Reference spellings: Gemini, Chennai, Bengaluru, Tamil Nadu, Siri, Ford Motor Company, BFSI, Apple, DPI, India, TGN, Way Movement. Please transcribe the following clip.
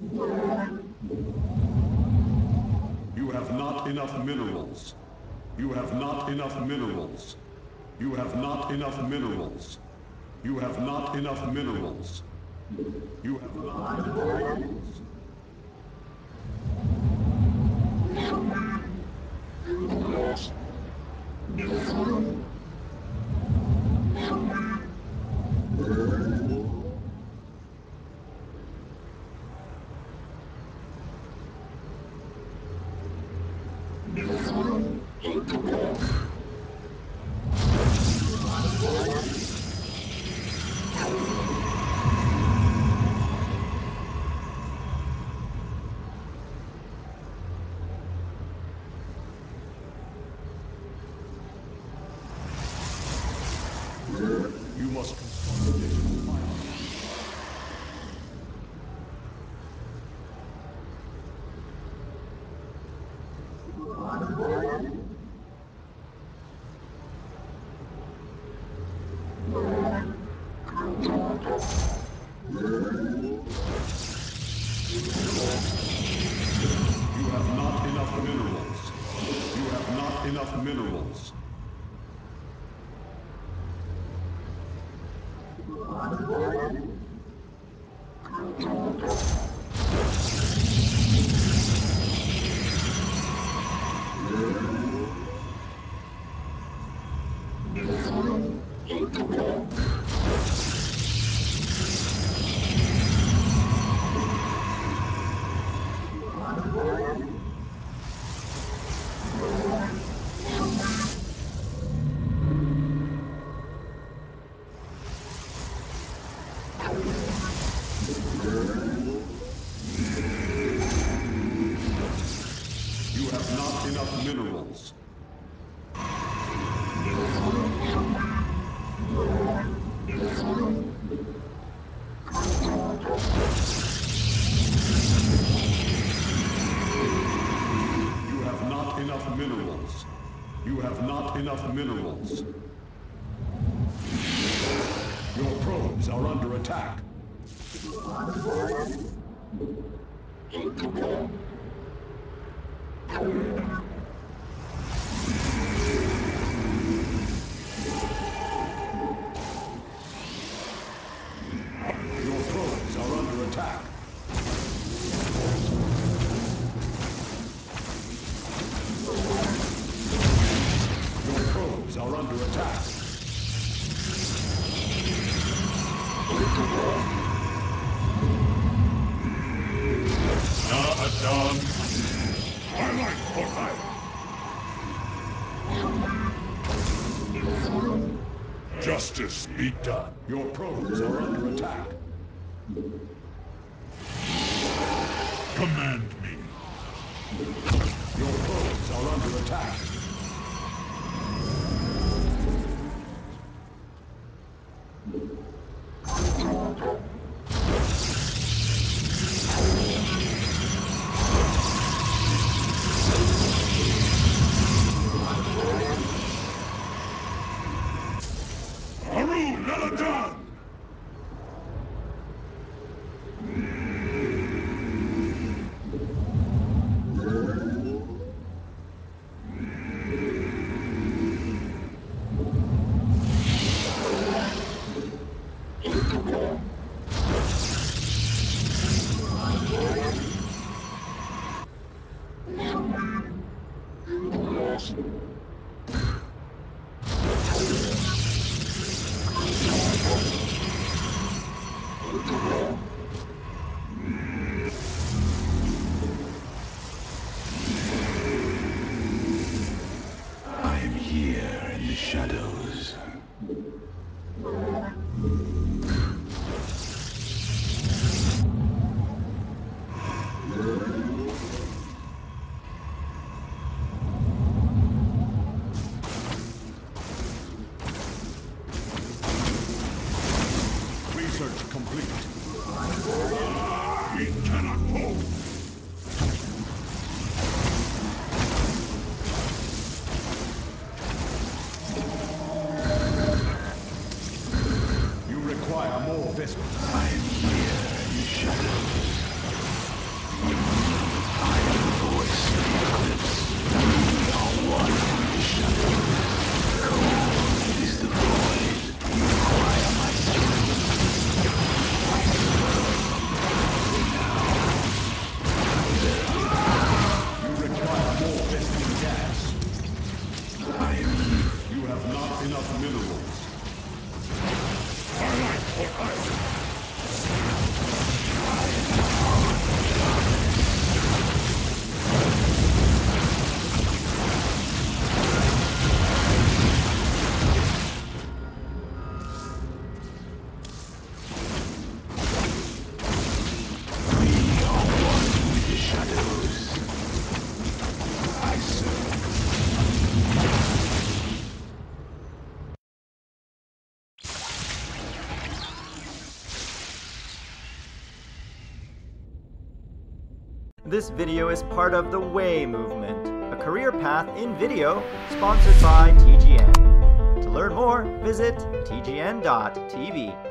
You have not enough minerals. You have not enough minerals. You have not enough minerals. You have not enough minerals. You have not enough minerals. Enough minerals. Your probes are under attack. Justice be done. Your probes are under attack. Command me. Your probes are under attack. This video is part of the Way Movement, a career path in video sponsored by TGN. To learn more, visit tgn.tv.